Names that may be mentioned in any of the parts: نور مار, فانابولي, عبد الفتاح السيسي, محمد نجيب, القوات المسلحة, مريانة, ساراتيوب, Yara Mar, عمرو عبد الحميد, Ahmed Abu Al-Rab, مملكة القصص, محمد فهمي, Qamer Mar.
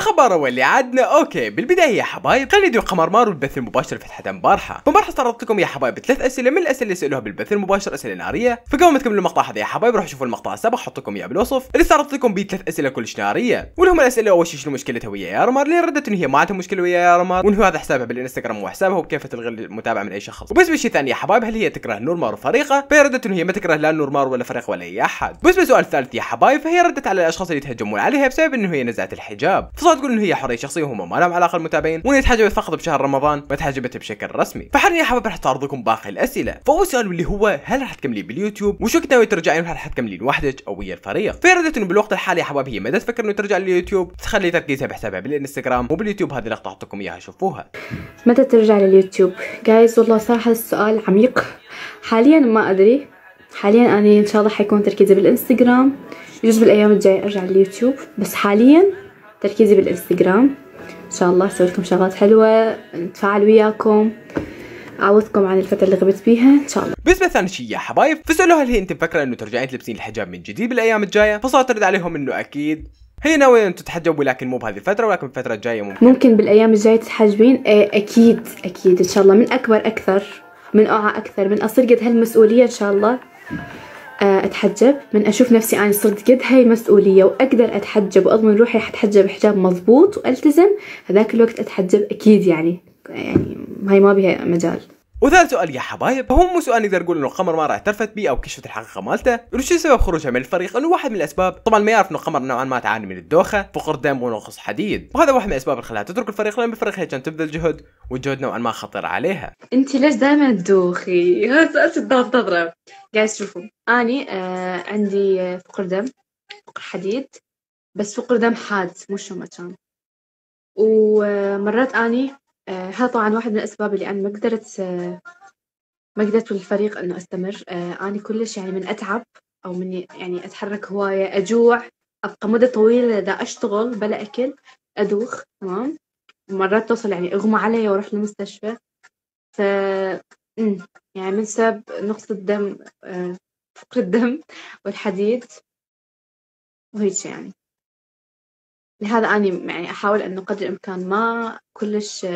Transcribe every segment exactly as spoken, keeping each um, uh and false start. الخبر واللي عادنا. اوكي بالبدايه يا حبايب خلينا ندير قمر مار والبث المباشر في الحلقه امبارحه. فامبارح استعرضت لكم يا حبايب ثلاث اسئله من الاسئله اللي سالوها بالبث المباشر، اسئله ناريه. فقبل ما تكملوا المقطع هذا يا حبايب روحوا شوفوا المقطع السابق حط لكم اياه بالوصف اللي استعرضت لكم به ثلاث اسئله كلش ناريه. ولهم الاسئله اول شيء شنو مشكلتها ويا يارا مار اللي ردت ان هي ما عندها مشكله ويا يارا مار، وانه هذا حسابها بالانستغرام وحسابها وكيف تلغي المتابعه من اي شخص. وبالنسبه للشيء الثاني يا حبايب هل هي تكره نور مار وفريقه؟ فهي ردت ان هي ما تكره لا نور مار ولا فريق ولا اي احد. وبالنسبه للسؤال الثالث يا حبايب فهي ردت على الاشخاص اللي يتهجمون عليها بسبب انه هي نزعت الحجاب، فصارت تقول انه هي حريه شخصيه وهم ما لهم علاقه المتابعين، وان تحجبت فقط بشهر رمضان ما تحجبت بشكل رسمي. فحاليا يا حبايب راح تعرض لكم باقي الاسئله. فاول سؤال واللي هو هل راح تكملي باليوتيوب؟ وشو كنت ناوي ترجعين؟ هل راح تكملين وحدك او ويا الفريق؟ فهي ردت انه بالوقت الحالي يا حبايب هي ما تفكر انه ترجع لليوتيوب، تخلي تركيزها بحسابها بالانستغرام وباليوتيوب. هذه لقطه احط لكم اياها شوفوها. متى ترجع لليوتيوب؟ جايز والله صراحه السؤال عميق. حاليا ما ادري، حاليا انا ان شاء الله حيكون تركيزي بالانستغرام، يجوز بالايام الجايه ارجع لليوتيوب، بس حاليا تركيزي بالانستغرام. ان شاء الله اسوي لكم شغلات حلوه، نتفاعل وياكم، اعوضكم عن الفتره اللي غبت فيها ان شاء الله. بالنسبه لثاني شيء يا حبايب فسالوها هل هي انت مفكره انه ترجعين تلبسين الحجاب من جديد بالايام الجايه؟ فصارت ترد عليهم انه اكيد هي ناويه ان تتحجب، ولكن مو بهذه الفتره، ولكن الفتره الجايه ممكن ممكن بالايام الجايه تتحجبين. اكيد اكيد ان شاء الله من اكبر اكثر، من اوعى اكثر، من اصير قد هالمسؤوليه ان شاء الله اتحجب، من اشوف نفسي انا صرت قد هاي المسؤوليه واقدر اتحجب واضمن روحي حتحجب حجاب مضبوط والتزم، هذاك الوقت اتحجب اكيد. يعني يعني هاي ما بها مجال. وثالث سؤال يا حبايب هو مو سؤال نقدر نقول انه قمر ما اعترفت بيه او كشفت الحقيقه مالته، انه شو سبب خروجها من الفريق، انه واحد من الاسباب طبعا ما يعرف انه قمر نوعا ما تعاني من الدوخه، فقر دم ونقص حديد، وهذا واحد من الاسباب اللي خلاها تترك الفريق، لان بالفريق هي كانت تبذل جهد والجهد نوعا ما خطر عليها. انت ليش دائما تدوخي؟ هذا سالت الضغط تضرب. قاعد شوفوا اني آه عندي فقر دم، فقر حديد، بس فقر دم حاد مو شو كان. ومرات اني هذا طبعا واحد من الأسباب اللي أنا ما قدرت ما قدرت بالفريق إنه أستمر. أنا كلش يعني من أتعب أو من يعني أتحرك هواية، أجوع، أبقى مدة طويلة دا أشتغل بلا أكل، أدوخ تمام، مرات توصل يعني أغمى علي وأروح للمستشفى. ف يعني من سبب نقص الدم، فقر الدم والحديد وهيك يعني. لهذا أنا يعني أحاول إنه قدر الإمكان ما كلش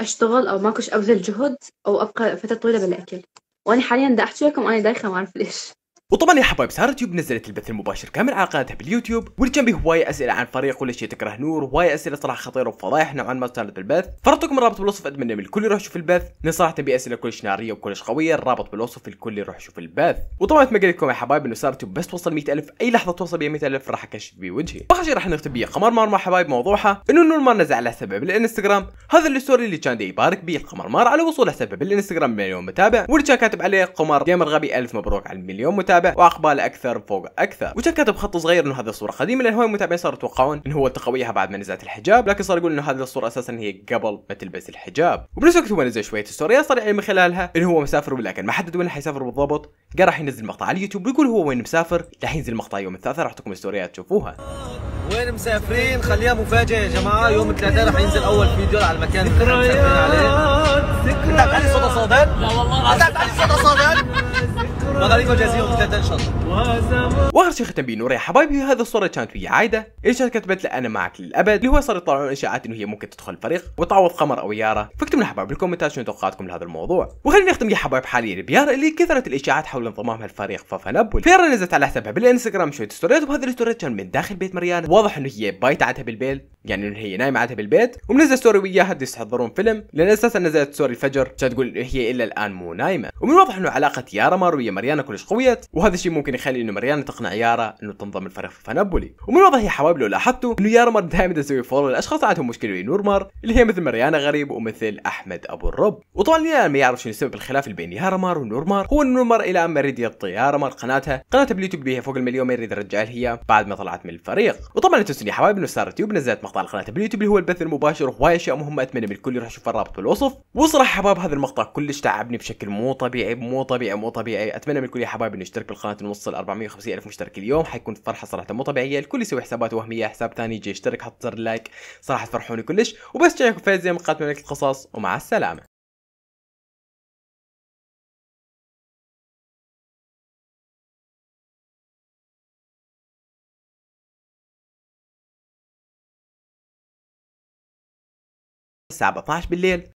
أشتغل أو ما كلش أبذل جهد أو أبقى فترة طويلة بلا أكل. وأنا حالياً دا أحكي لكم أنا دايخة ما أعرف ليش. وطبعا يا حبايب ساراتيوب نزلت البث المباشر كامل على قناتها باليوتيوب، واللي كان به هوايه اسئله عن فريق ولا شيء تكره نور، وهوايه اسئله صراحه خطيره وفضايح نوعا ما صارت بالبث. فرطت لكم الرابط بالوصف، اتمنى من الكل يروح يشوف البث، لان صراحه باسئله كلش ناريه وكلش قويه. الرابط بالوصف الكل يروح يشوف البث. وطبعا مثل ما قلت لكم يا حبايب انه ساراتيوب بس توصل مئة ألف، اي لحظه توصل بيها مئة ألف راح اكشف بيه وجهي. واخر شيء راح نختم بيه قمر مار مع حبايب موضوعها انه نور مار نزع لها سبب بالانستغرام، هذا الستوري اللي كان يبارك به القمر مار على وصولها سبب بالانستغرام مليون متابع، واللي كان كاتب عليه قمر جيمر غبي ألف مبروك على المليون متابع واقبال اكثر فوق اكثر. وكان كاتب خط صغير انه هذه الصوره قديمه، لان هواي متابعين صاروا يتوقعون انه هو التقويها بعد ما نزلت الحجاب، لكن صار يقول انه هذه الصوره اساسا هي قبل ما تلبس الحجاب. وبنفس الوقت هو نزل شويه ستوريات صار يعني من خلالها انه هو مسافر، ولكن ما حدد وين حيسافر بالضبط. قال راح ينزل مقطع على اليوتيوب ويقول هو وين مسافر، راح ينزل مقطع يوم الثلاثاء، راح اعطيكم الستوريات تشوفوها. وين مسافرين؟ خليها مفاجاه يا جماعه، يوم الثلاثاء راح ينزل اول فيديو على المكان اللي كنا مسافرين عليه. انت بتعلي صوت صادات؟ لا والله انت بتعلي صوت صادات؟ واخر شيء ختم بيه نور يا حبايبي هذا الصوره كانت ويا عايده، اللي كانت كتبت له انا معك للابد، اللي هو صار يطلعون اشاعات انه هي ممكن تدخل الفريق وتعوض قمر او يارا. فاكتبوا لنا حبايب بالكومنتات شنو توقعاتكم لهذا الموضوع. وخلينا نختم يا حبايب حاليا بيارا اللي كثرت الاشاعات حول انضمامها لفريق فانابولي. فيارا نزلت على حسابها بالانستغرام شويه ستوريات، وهذه الستوريات كان من داخل بيت مريانة، واضح انه هي بايت عادها بالبيت، يعني انه هي نايمه عادها بالبيت، ومنزل ستوري وياها يحضرون فيلم، لان اساسا نزلت ستوري الفجر كانت تقول هي الا الان مو نايمه. ومن واضح انه علاقه يارا مار ويا مريانة كلش قوية، وهذا الشيء ممكن يخلي انه مريانة تقنع يارا انه تنضم الفريق في فانابولي. ومن واضح يا حبايب لو لاحظتوا انه يارا مار دائما تسوي فولو للاشخاص عندهم مشكله ويا نور مار، اللي هي مثل مريانة غريب ومثل احمد ابو الرب. وطبعا اللي ما يعرف شنو سبب الخلاف اللي بين يارا مار ونور مار، هو انه نور مار الى ما يريد يعطي يارا مار قناتها، قناتها باليوتيوب اللي هي فوق المليون ما يريد يرجعها هي بعد ما طلعت من الفريق. وطبعا لا تنسون يا حبايب انه ساراتيوب نزلت مقطع قناتها باليوتيوب اللي هو البث المباشر، وهواي اشياء مهمه، اتمنى من الكل يروح يشوف الرابط بالوصف. وصراحه حبايب هذا المقطع كلش تعبني بشكل مو طبيعي مو طبيعي مو طبيعي، اتمنى من الكل يا حبايب انه يشترك بالقناه، نوصل أربعمئة وخمسين ألف مشترك اليوم، حيكون فرحه صراحه مو طبيعيه. الكل يسوي حسابات وهميه، حساب ثاني يجي يشترك حط زر لايك، صراحه تفرحوني كلش. وبس جايكم فايز زي ما قالت ملك القصص، ومع السلامه. الساعة أربعة عشر بالليل